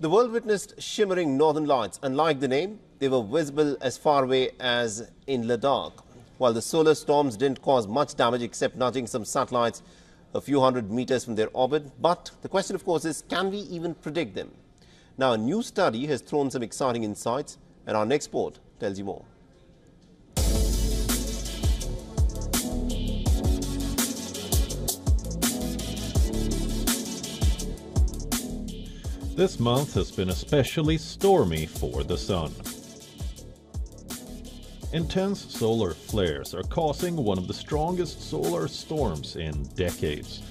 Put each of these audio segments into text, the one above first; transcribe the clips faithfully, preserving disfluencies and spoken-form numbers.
The world witnessed shimmering northern lights, and like the name, they were visible as far away as in Ladakh. While the solar storms didn't cause much damage except nudging some satellites a few hundred meters from their orbit, but the question of course is, can we even predict them? Now, a new study has thrown some exciting insights, and our next report tells you more. This month has been especially stormy for the sun. Intense solar flares are causing one of the strongest solar storms in decades.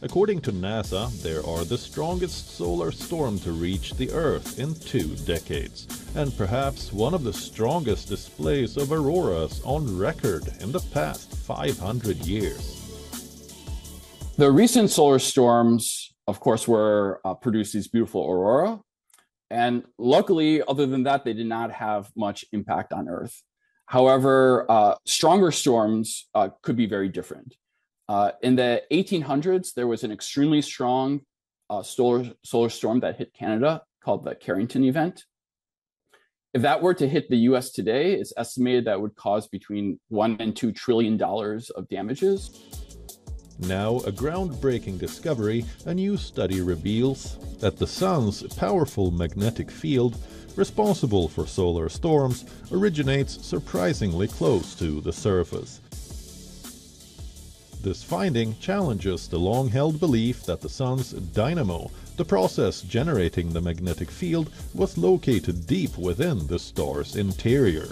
According to NASA, there are the strongest solar storm to reach the Earth in two decades, and perhaps one of the strongest displays of auroras on record in the past five hundred years. The recent solar storms, of course, were uh, produced these beautiful aurora, and luckily, other than that, they did not have much impact on Earth. However, uh, stronger storms uh, could be very different. Uh, in the eighteen hundreds, there was an extremely strong uh, solar, solar storm that hit Canada called the Carrington Event. If that were to hit the U S today, it's estimated that would cause between one and two trillion dollars of damages. Now, a groundbreaking discovery, a new study reveals that the sun's powerful magnetic field, responsible for solar storms, originates surprisingly close to the surface. This finding challenges the long-held belief that the sun's dynamo, the process generating the magnetic field, was located deep within the star's interior.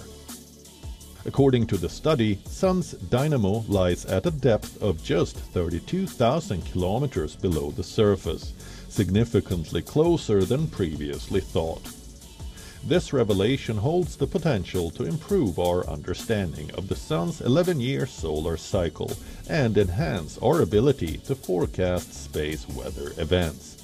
According to the study, Sun's dynamo lies at a depth of just thirty-two thousand kilometers below the surface, significantly closer than previously thought. This revelation holds the potential to improve our understanding of the Sun's eleven-year solar cycle and enhance our ability to forecast space weather events.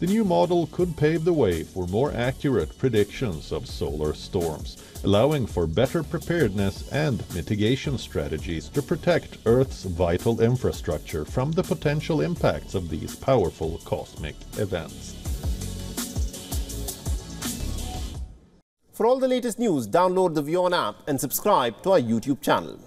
The new model could pave the way for more accurate predictions of solar storms, allowing for better preparedness and mitigation strategies to protect Earth's vital infrastructure from the potential impacts of these powerful cosmic events. For all the latest news, download the WION app and subscribe to our YouTube channel.